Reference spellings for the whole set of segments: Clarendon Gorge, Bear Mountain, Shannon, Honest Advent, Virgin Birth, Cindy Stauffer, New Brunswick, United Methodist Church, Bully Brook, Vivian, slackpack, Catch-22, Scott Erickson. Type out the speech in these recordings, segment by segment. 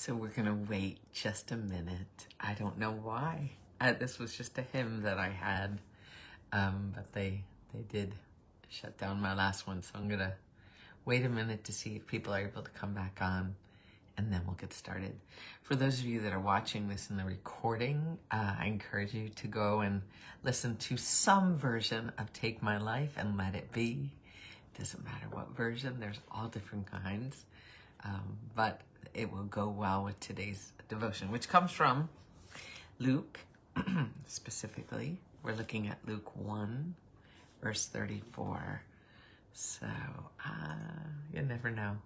So we're gonna wait just a minute. I don't know why. This was just a hymn that I had, but they did shut down my last one. So I'm gonna wait a minute to see if people are able to come back on, and then we'll get started. For those of you that are watching this in the recording, I encourage you to go and listen to some version of Take My Life and Let It Be. It doesn't matter what version, there's all different kinds, but it will go well with today's devotion, which comes from Luke, specifically. We're looking at Luke 1, verse 34. So, you never know.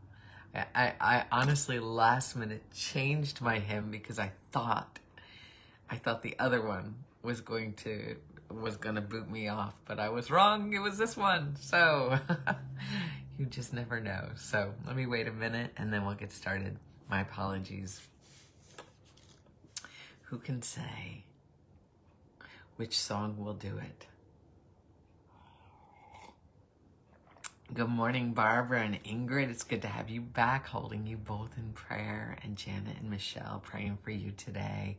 I honestly last minute changed my hymn because I thought the other one was gonna boot me off, but I was wrong. It was this one. So you just never know. So let me wait a minute and then we'll get started. My apologies. Who can say which song will do it? Good morning, Barbara and Ingrid. It's good to have you back, holding you both in prayer, and Janet and Michelle praying for you today.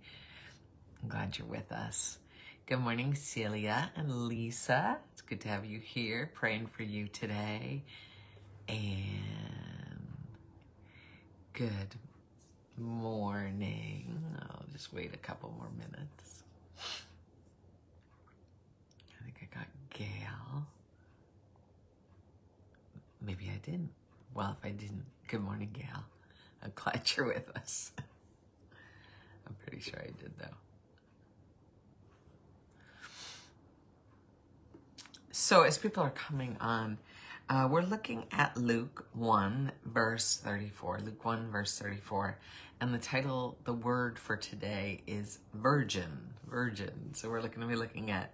I'm glad you're with us. Good morning, Celia and Lisa. It's good to have you here, praying for you today. And good morning. I'll just wait a couple more minutes. I think I got Gail. Maybe I didn't. Well, if I didn't, good morning, Gail. I'm glad you're with us. I'm pretty sure I did, though. So as people are coming on, we're looking at Luke 1, verse 34. Luke 1, verse 34. And the title, the word for today is virgin. Virgin. So we're going to be looking at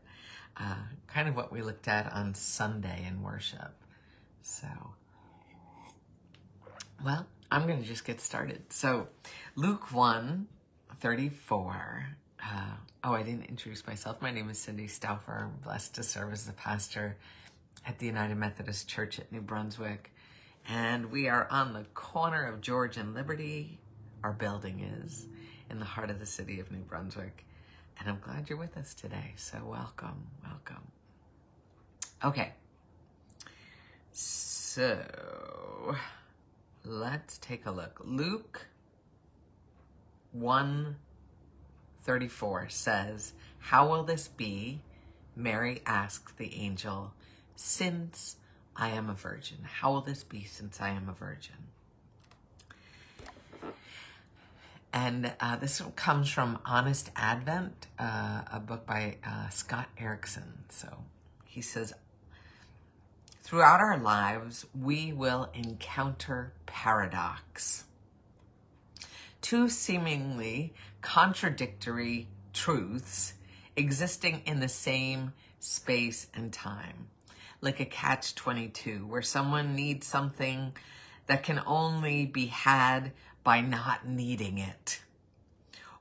kind of what we looked at on Sunday in worship. So, well, I'm going to just get started. So, Luke 1, 34. Oh, I didn't introduce myself. My name is Cindy Stauffer. I'm blessed to serve as the pastor at the United Methodist Church at New Brunswick. And we are on the corner of George and Liberty. Our building is in the heart of the city of New Brunswick. And I'm glad you're with us today. So, welcome, welcome. Okay. So, let's take a look. Luke 1:34 says, "How will this be?" Mary asked the angel, "Since I am a virgin." How will this be since I am a virgin? And this comes from Honest Advent, a book by Scott Erickson. So, he says, throughout our lives, we will encounter paradox. Two seemingly contradictory truths existing in the same space and time. Like a Catch-22, where someone needs something that can only be had by not needing it.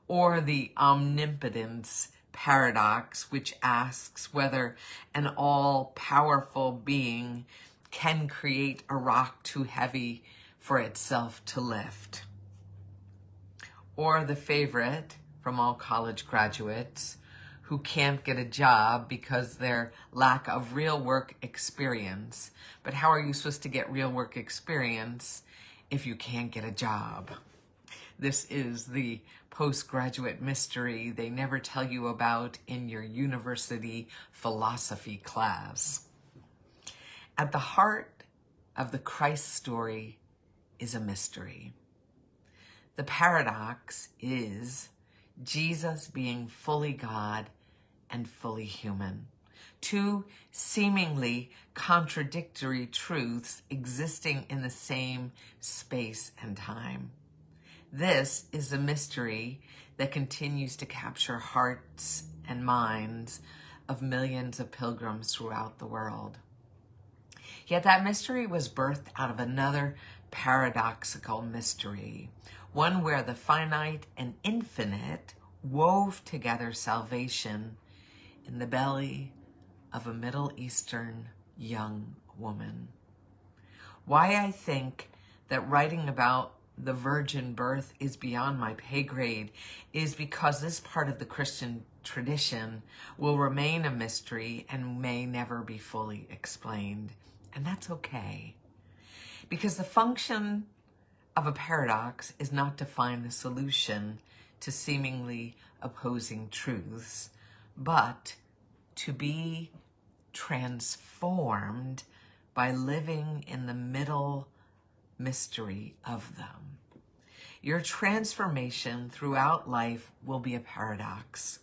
Or the omnipotence paradox, which asks whether an all-powerful being can create a rock too heavy for itself to lift. Or the favorite from all college graduates who can't get a job because their lack of real work experience. But how are you supposed to get real work experience if you can't get a job? This is the postgraduate mystery they never tell you about in your university philosophy class. At the heart of the Christ story is a mystery. The paradox is Jesus being fully God and fully human. Two seemingly contradictory truths existing in the same space and time. This is a mystery that continues to capture hearts and minds of millions of pilgrims throughout the world. Yet that mystery was birthed out of another paradoxical mystery, one where the finite and infinite wove together salvation in the belly of a Middle Eastern young woman. Why I think that writing about the virgin birth is beyond my pay grade is because this part of the Christian tradition will remain a mystery and may never be fully explained. And that's okay, because the function of a paradox is not to find the solution to seemingly opposing truths, but to be transformed by living in the middle mystery of them. Your transformation throughout life will be a paradox.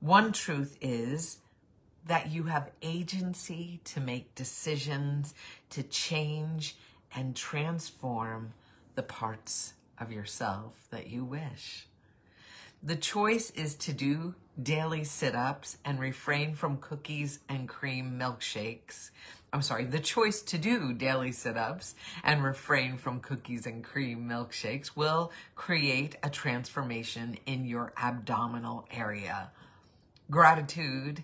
One truth is that you have agency to make decisions, to change and transform the parts of yourself that you wish. The choice is to do daily sit-ups and refrain from cookies and cream milkshakes. I'm sorry, the choice to do daily sit-ups and refrain from cookies and cream milkshakes will create a transformation in your abdominal area. Gratitude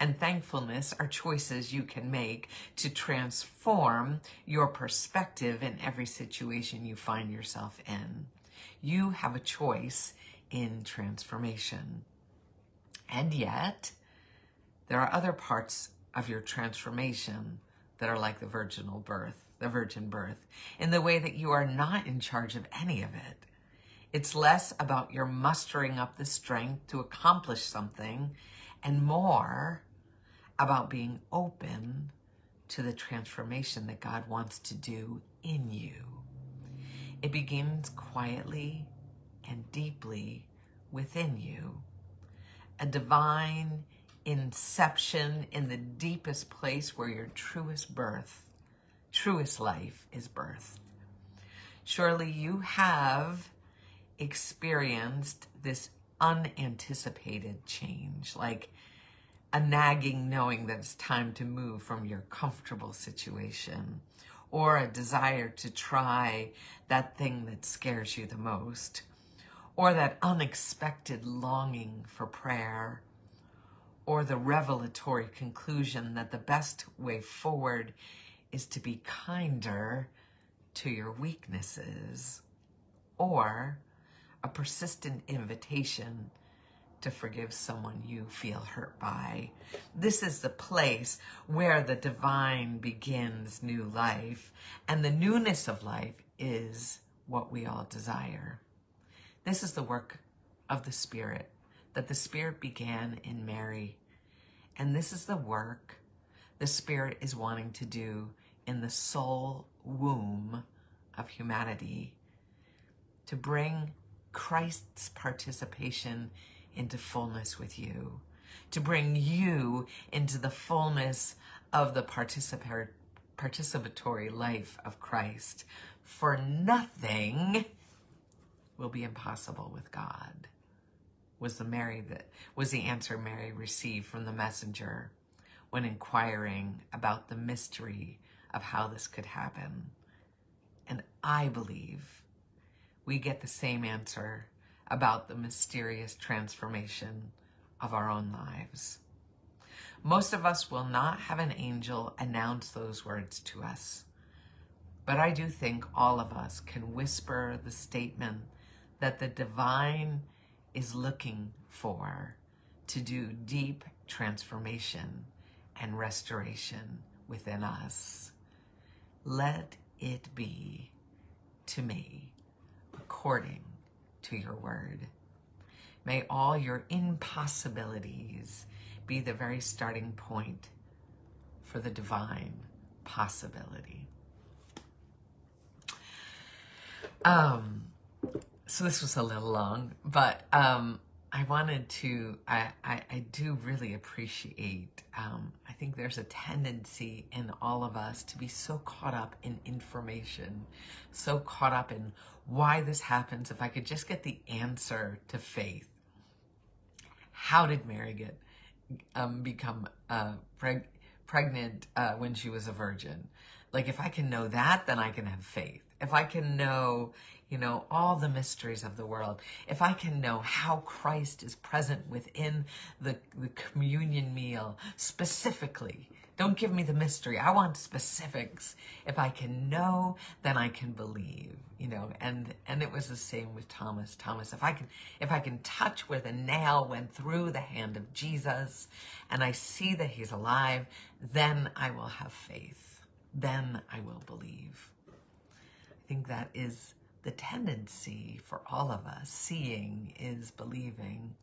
and thankfulness are choices you can make to transform your perspective in every situation you find yourself in. You have a choice in transformation. And yet, there are other parts of your transformation that are like the virginal birth, the virgin birth, in the way that you are not in charge of any of it. It's less about your mustering up the strength to accomplish something and more about being open to the transformation that God wants to do in you. It begins quietly and deeply within you. A divine inception in the deepest place where your truest birth, truest life is birthed. Surely you have experienced this unanticipated change, like a nagging knowing that it's time to move from your comfortable situation, or a desire to try that thing that scares you the most, or that unexpected longing for prayer, or the revelatory conclusion that the best way forward is to be kinder to your weaknesses, or a persistent invitation to forgive someone you feel hurt by. This is the place where the divine begins new life, and the newness of life is what we all desire. This is the work of the Spirit, that the Spirit began in Mary. And this is the work the Spirit is wanting to do in the soul womb of humanity, to bring Christ's participation into fullness with you, to bring you into the fullness of the participatory life of Christ. For nothing will be impossible with God, was the answer Mary received from the messenger when inquiring about the mystery of how this could happen. And I believe we get the same answer about the mysterious transformation of our own lives. Most of us will not have an angel announce those words to us, but I do think all of us can whisper the statement that the divine is looking for to do deep transformation and restoration within us. Let it be to me according to your word. May all your impossibilities be the very starting point for the divine possibility. So this was a little long, but I wanted to, I do really appreciate, I think there's a tendency in all of us to be so caught up in information, so caught up in why this happens. If I could just get the answer to faith. How did Mary get become pregnant when she was a virgin? Like, if I can know that, then I can have faith. If I can know, you know, all the mysteries of the world, if I can know how Christ is present within the communion meal specifically, Don't give me the mystery. I want specifics. If I can know, then I can believe, you know. And it was the same with Thomas. Thomas, if I can touch where the nail went through the hand of Jesus and I see that he's alive, then I will have faith. Then I will believe. I think that is the tendency for all of us. Seeing is believing.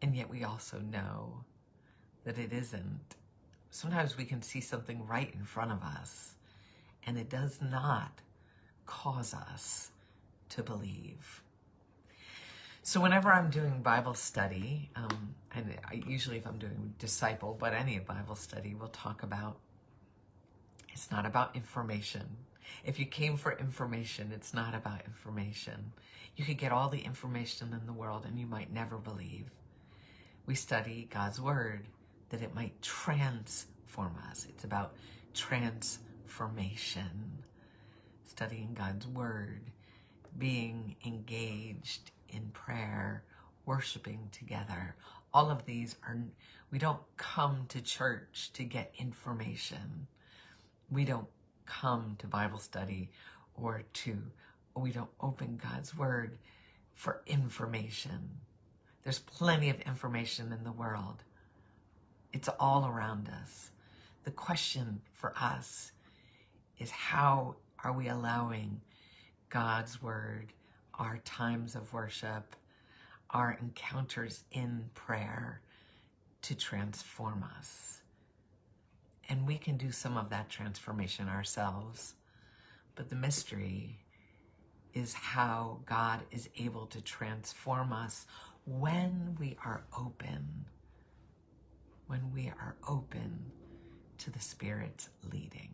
And yet we also know that it isn't. Sometimes we can see something right in front of us, and it does not cause us to believe. So whenever I'm doing Bible study, and usually if I'm doing disciple, but any Bible study, we'll talk about, it's not about information. If you came for information, it's not about information. You could get all the information in the world and you might never believe. We study God's word that it might transform us. It's about transformation. Studying God's word, being engaged in prayer, worshiping together. All of these are, we don't come to church to get information. We don't come to Bible study we don't open God's word for information. There's plenty of information in the world. It's all around us. The question for us is, how are we allowing God's word, our times of worship, our encounters in prayer to transform us? And we can do some of that transformation ourselves. But the mystery is how God is able to transform us when we are open, when we are open to the Spirit's leading.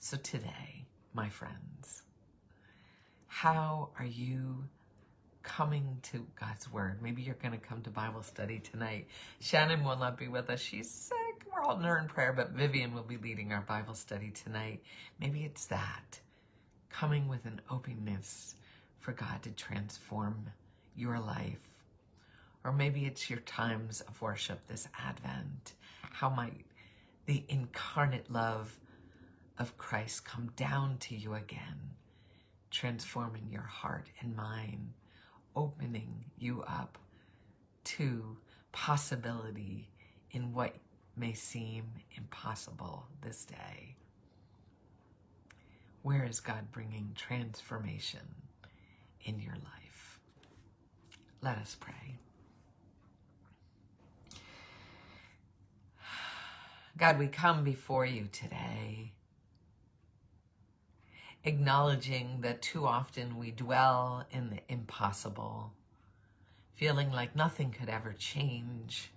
So today, my friends, how are you coming to God's word? Maybe you're going to come to Bible study tonight. Shannon will not be with us. She's sick. We're all in her in prayer, but Vivian will be leading our Bible study tonight. Maybe it's that, coming with an openness for God to transform your life. Or maybe it's your times of worship this Advent. How might the incarnate love of Christ come down to you again, transforming your heart and mind, opening you up to possibility in what may seem impossible this day? Where is God bringing transformation in your life? Let us pray. God, we come before you today, acknowledging that too often we dwell in the impossible, feeling like nothing could ever change,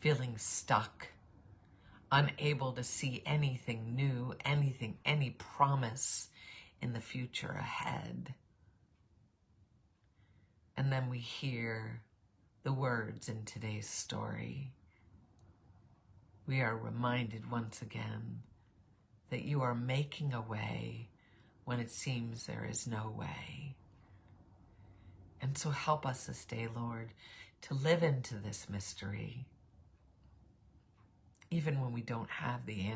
feeling stuck, unable to see anything new, any promise in the future ahead. And then we hear the words in today's story. We are reminded once again that you are making a way when it seems there is no way. And so help us this day, Lord, to live into this mystery, even when we don't have the answer.